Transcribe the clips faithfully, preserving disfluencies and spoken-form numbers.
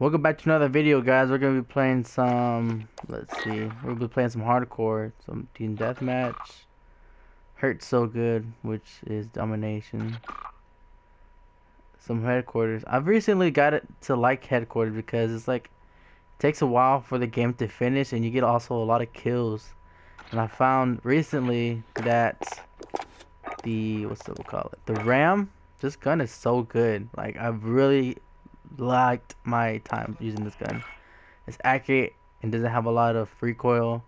Welcome back to another video, guys. We're gonna be playing some, let's see, we'll be playing some hardcore, some team deathmatch, Hurt So Good, which is domination, some Headquarters. I've recently got it to like Headquarters because it's like, it takes a while for the game to finish and you get also a lot of kills. And I found recently that the, what's the, we'll call it, the RAM, this gun is so good. Like, I've really liked my time using this gun. It's accurate and doesn't have a lot of recoil,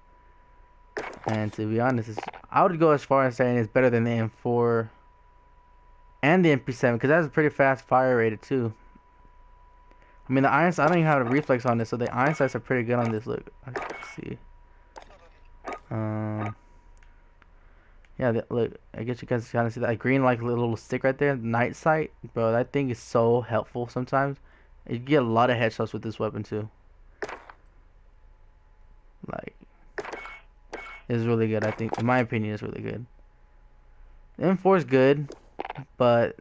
and to be honest, it's, I would go as far as saying it's better than the M four and the M P seven, because that's a pretty fast fire rate too. I mean, the iron sights, I don't even have a reflex on this, so the iron sights are pretty good on this. Look, let's see, um yeah, the, look, I guess you guys kind of see that green like little stick right there, night sight. Bro, that thing is so helpful sometimes. You get a lot of headshots with this weapon too. Like, it's really good, I think. In my opinion, it's really good. The M four is good, but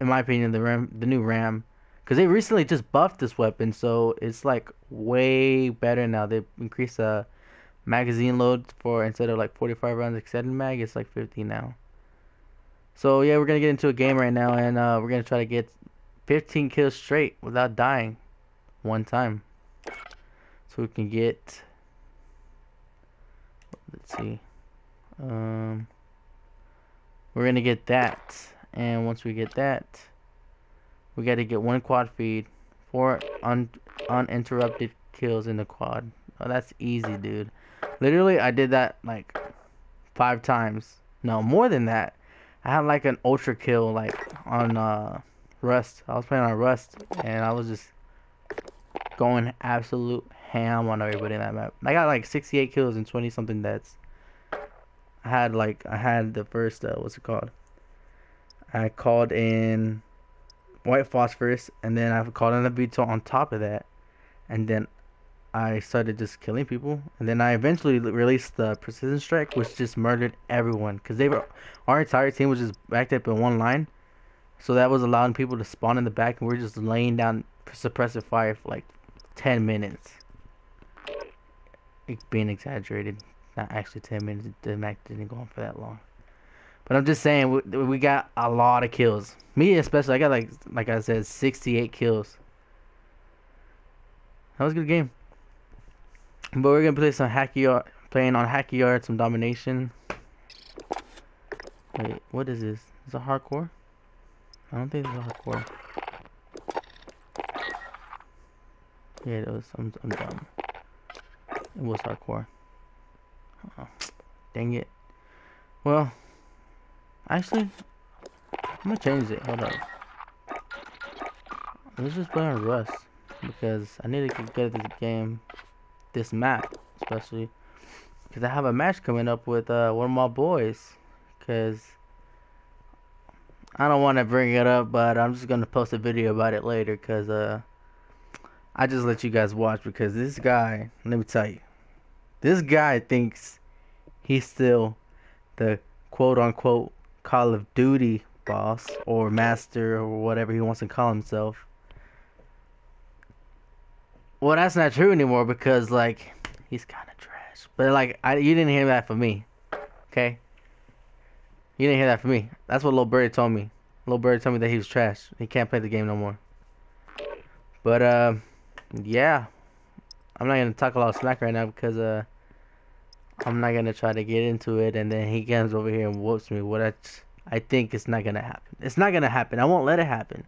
in my opinion, the RAM, the new RAM, because they recently just buffed this weapon, so it's like way better now. They increased the uh, magazine load for, instead of like forty-five rounds extended mag, it's like fifty now. So yeah, we're gonna get into a game right now, and uh, we're gonna try to get fifteen kills straight without dying one time, so we can get, let's see, um we're gonna get that, and once we get that, we gotta get one quad feed, four un uninterrupted kills in the quad. Oh, that's easy, dude. Literally, I did that like five times. No, more than that. I had like an ultra kill like on uh, Rust. I was playing on Rust, and I was just going absolute ham on everybody in that map. I got like sixty-eight kills in twenty something deaths. I had like I had the first uh, what's it called? I called in white phosphorus, and then I called in a V T O on top of that, and then I started just killing people, and then I eventually released the precision strike, which just murdered everyone, because they were, our entire team was just backed up in one line, so that was allowing people to spawn in the back, and we we're just laying down suppressive fire for like ten minutes. It's being exaggerated, not actually ten minutes. The Mac didn't go on for that long, but I'm just saying we, we got a lot of kills. Me especially, I got like like I said, sixty-eight kills. That was a good game. But we're gonna play some hacky yard, playing on hacky yard, some domination. Wait, what is this? Is it hardcore? I don't think it's hardcore. Yeah, it was. I'm, I'm dumb. It was hardcore. Oh, dang it. Well, actually, I'm gonna change it. Hold on. Let's just play on Rust, because I need to get good at this game. This map, especially because I have a match coming up with uh, one of my boys. Because I don't want to bring it up, but I'm just gonna post a video about it later. Because uh, I just let you guys watch, because this guy, let me tell you, this guy thinks he's still the quote-unquote Call of Duty boss or master or whatever he wants to call himself. Well, that's not true anymore, because like, he's kind of trash. But like, I, you didn't hear that from me, okay? You didn't hear that from me. That's what Lil Birdie told me. Lil Birdie told me that he was trash. He can't play the game no more. But uh, yeah, I'm not gonna talk a lot of smack right now, because uh, I'm not gonna try to get into it, and then he comes over here and whoops me. What I, I think it's not gonna happen. It's not gonna happen. I won't let it happen.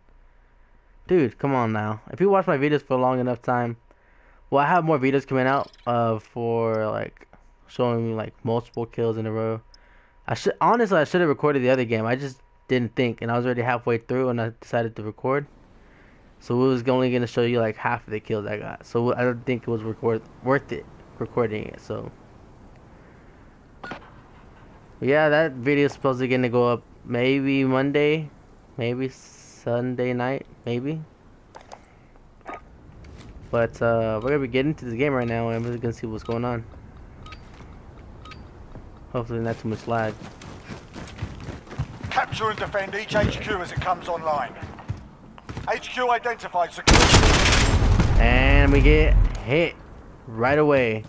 Dude, come on now. If you watch my videos for a long enough time, well, I have more videos coming out uh, for like showing me like multiple kills in a row. I should honestly, I should have recorded the other game. I just didn't think, and I was already halfway through, and I decided to record. So it was only gonna show you like half of the kills I got. So I don't think it was record worth it recording it. So yeah, that video is supposed to gonna go up maybe Monday, maybe Sunday night, maybe. But uh, we're gonna be getting into the game right now, and we're gonna see what's going on. Hopefully not too much lag. Capture and defend each H Q as it comes online. H Q identified. Security. And we get hit right away.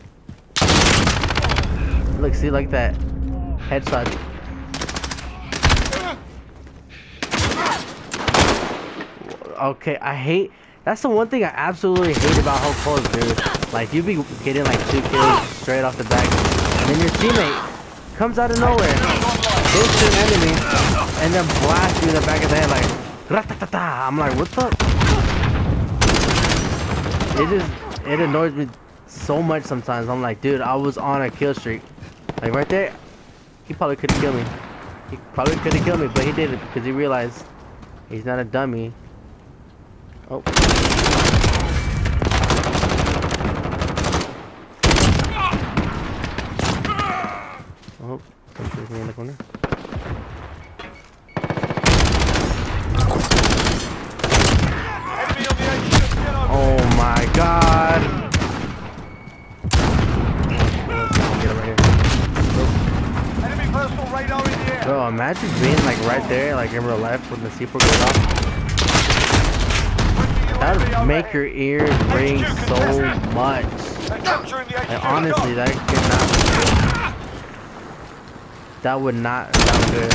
Look, see, like that. Headshot. Okay, I hate. That's the one thing I absolutely hate about whole Call of Duty, dude. Like, you be getting like two kills straight off the back, and then your teammate comes out of nowhere, hits an enemy, and then blasts you in the back of the head like, ra-ta-ta-ta. I'm like, what the? It just, it annoys me so much sometimes. I'm like, dude, I was on a kill streak. Like right there, he probably could've killed me. He probably could've killed me, but he did it because he realized he's not a dummy. Oh. Oh, there's me in the corner. Oh my god. Bro, imagine being like right there, like in real life when the C four goes off. That would make your ears ring so much. Like, honestly, that could not be good. That would not sound good.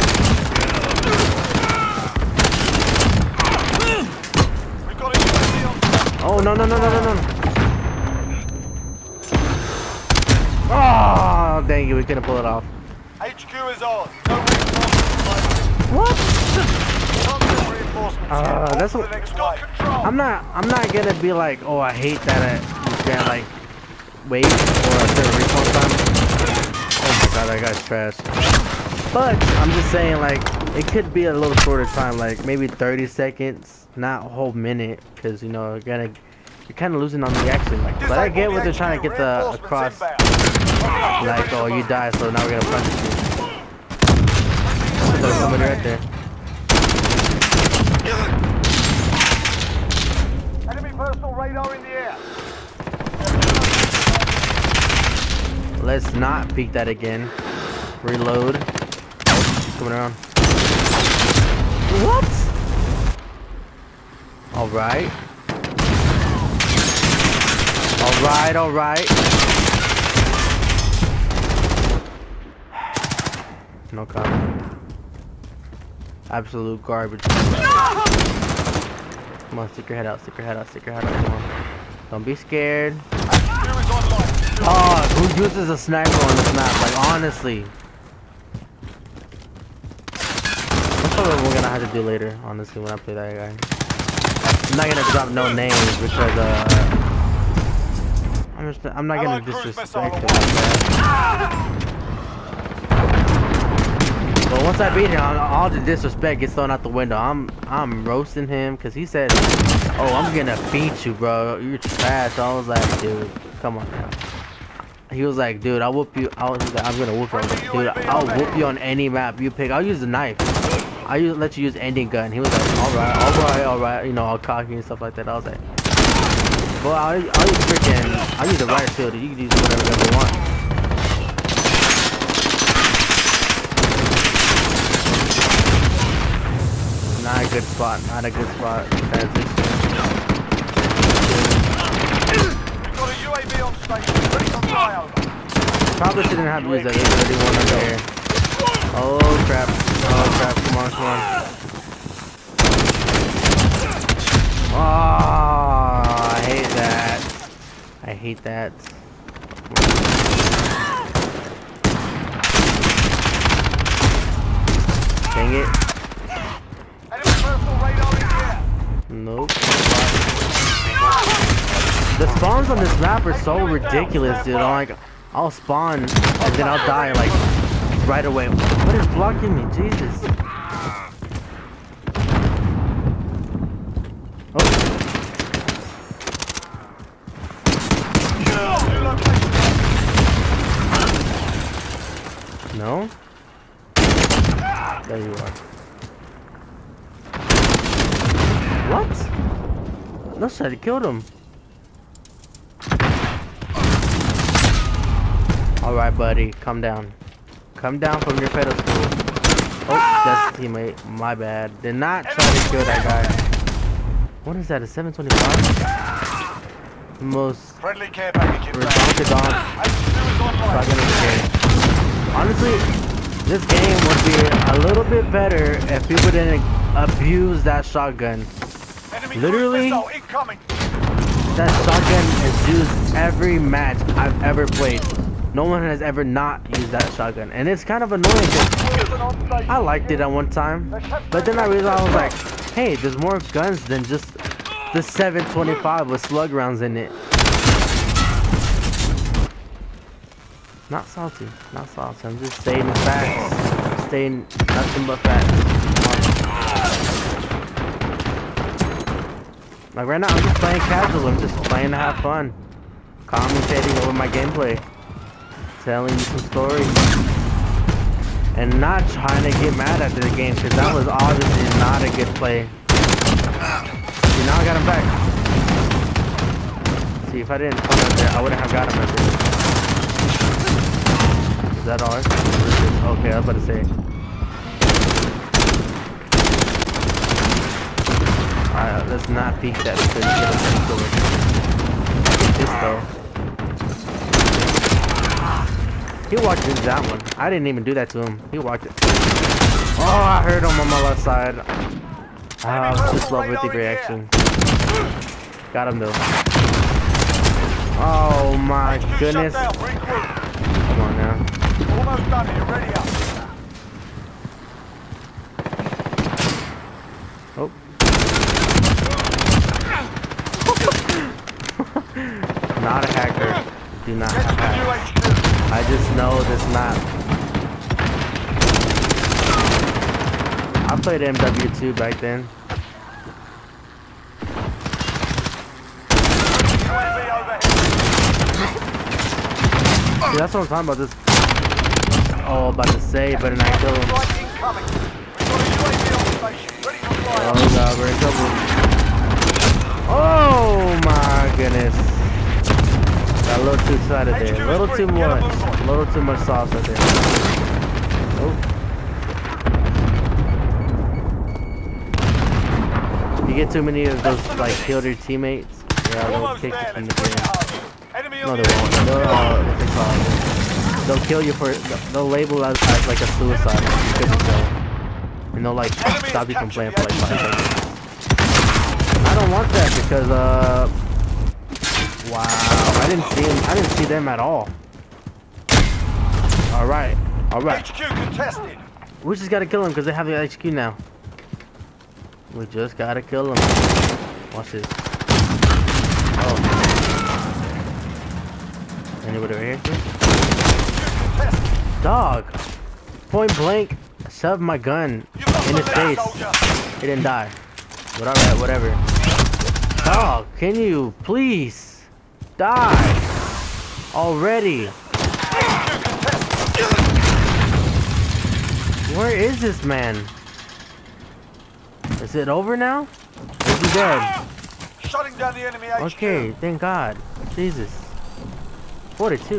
Oh, no, no, no, no, no, no. Oh, dang it, we couldn't pull it off. H Q is on. What? Uh, that's what, I'm not I'm not gonna be like, oh, I hate that I, you can't like wait for a certain recall time. Oh my god, I got trashed. But I'm just saying, like, it could be a little shorter time, like maybe thirty seconds, not a whole minute, because you know you're gonna you're kind of losing on the action. Like, but I get what they're trying to get the across. Like, oh, you die, so now we're gonna punch you. There's somebody right there. Enemy personal radar in the air. Let's not peek that again. Reload. Coming around. What? All right. All right. All right. No comment. Absolute garbage. No! Come on, stick your head out, stick your head out, stick your head out. Come on. Don't be scared. Oh, who uses a sniper on this map? Like, honestly. That's probably what we're gonna have to do later, honestly, when I play that guy. I'm not gonna drop no names because, uh. I'm just. I'm not gonna disrespect him like that. But once I beat him, all the disrespect gets thrown out the window. I'm I'm roasting him because he said, oh, I'm gonna beat you, bro. You're trash. So I was like, dude, come on now. He was like, dude, I'll whoop you. I was like, I'm gonna whoop you. Like, dude, I'll whoop you on any map you pick. I'll use the knife. I'll use, let you use ending gun. He was like, all right, all right, all right. You know, I'll cock you and stuff like that. I was like, well, I'll, I'll use freaking, I'll use the riot shield. You can use whatever you want. Not a good spot, not a good spot. That's it. We've got a U A V on station. Ready on flyover. Probably shouldn't have to use that. There's already one under here. Oh crap. Oh crap. Come on, come on. Oh, I hate that. I hate that. Dang it. Nope. The spawns on this map are so ridiculous, dude. I'm like, I'll spawn and then I'll die like right away. What is blocking me? Jesus. Oh. No? There you are. What? No shit, he killed him. Alright, buddy. Calm down. Come down from your pedestal. Oh, that's a teammate. My bad. Did not try to kill that guy. What is that? A seven twenty-five? Most friendly care package. Honestly, this game would be a little bit better if people didn't abuse that shotgun. Literally, that shotgun is used every match I've ever played. No one has ever not used that shotgun, and it's kind of annoying because I liked it at one time, but then I realized I was like, hey, there's more guns than just the seven twenty-five with slug rounds in it. Not salty, not salty. I'm just stating facts. I'm stating nothing but facts. Like right now, I'm just playing casual. I'm just playing to have fun, commentating over my gameplay, telling you some stories, and not trying to get mad at the game because that was obviously not a good play. See, now I got him back. See, if I didn't come up there, I wouldn't have got him up there. Is that ours? Okay, I was about to say. Alright, let's not peek that because you gotta take the way. Get this though. He walked into that one. I didn't even do that to him. He walked it. Oh, I heard him on my left side. Oh, I was too slow with the reaction. Got him though. Oh my goodness. Come on now. Almost done here, ready up. Oh. Not a hacker. Do not hack. I just know this map. I played M W two back then. See, that's what I'm talking about. This. Oh, about to say, but then I kill him. Oh god, we're in trouble. Oh my goodness. Got a little too excited there. A little too much. A little too much sauce right there. Oh. You get too many of those, like, kill your teammates. Yeah, they'll kick you from the game. No, they won't. They'll, uh, what's it called? They'll kill you for, they'll label us as, as like a suicide if you couldn't kill. And they'll like stop you from playing for like five seconds. I don't want that because uh wow, I didn't see him, I didn't see them at all. Alright, alright. We just gotta kill him because they have the H Q now. We just gotta kill him. Watch this. Oh. Anybody right here? Dog, point blank, shoved my gun in his face. He didn't die. But alright, whatever. Dog, can you please die already? Where is this man? Is it over now? Is he dead? Okay, thank God. Jesus. forty-two.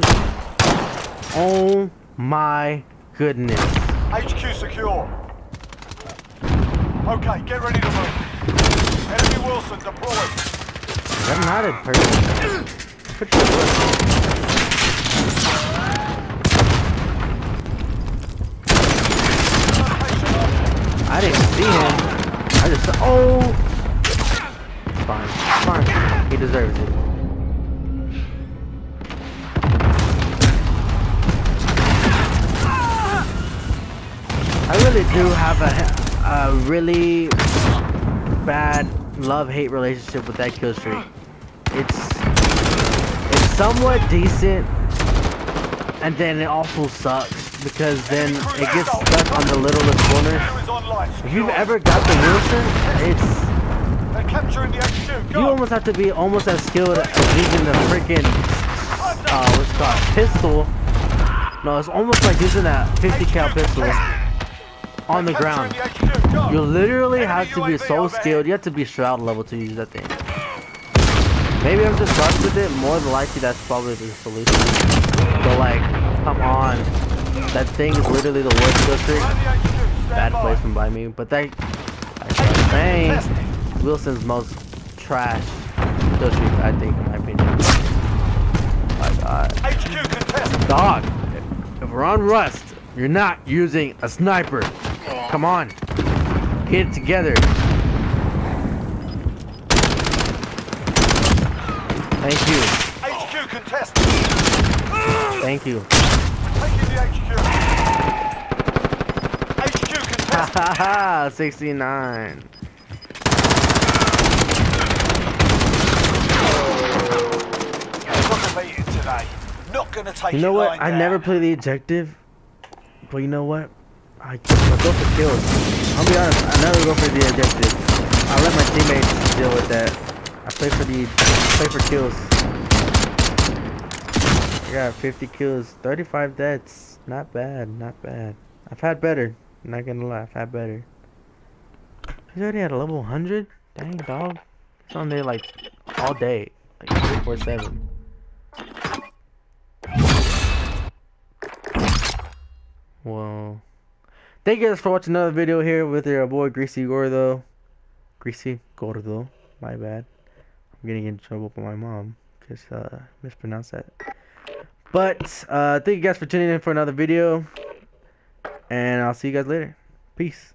Oh. My goodness. H Q secure. Okay, get ready to move. Enemy Wilson deployed. I'm not a person. Put your foot. I didn't see him. I just saw. Oh! Fine. Fine. He deserves it. I really do have a, a really bad love-hate relationship with that kill streak. It's it's somewhat decent, and then it also sucks because then it gets stuck on the littlest corners. If you've ever got the Wilson, it's you almost have to be almost as skilled as using the freaking uh, what's it called pistol. No, it's almost like using that fifty cal pistol. On the ground, you literally have to be so skilled. You have to be shroud level to use that thing. Maybe I'm just rushed with it. More than likely, that's probably the solution. But like, come on, that thing is literally the worst district. Bad placement by me, but that, like I was saying, Wilson's most trash still shoots, I think, in my opinion. My God. H Q contest. Dog, if, if we're on Rust, you're not using a sniper. Come on, get it together. Thank you. H Q contest. Thank you. Taking the H Q. H Q contest. Haha, sixty-nine. Not gonna take you know what? I down. Never play the objective, but you know what? I, I go for kills. I'll be honest, I never go for the objective. I let my teammates deal with that. I play for the play for kills. I got fifty kills, thirty-five deaths. Not bad, not bad. I've had better. I'm not gonna lie, I've had better. He's already at a level one hundred. Dang dog, it's on there like all day, like twenty-four seven. Whoa. Thank you guys for watching another video here with your boy Greasy Gordo. Greasy Gordo, my bad. I'm gonna get in trouble with my mom because uh mispronounced that. But uh thank you guys for tuning in for another video, and I'll see you guys later. Peace.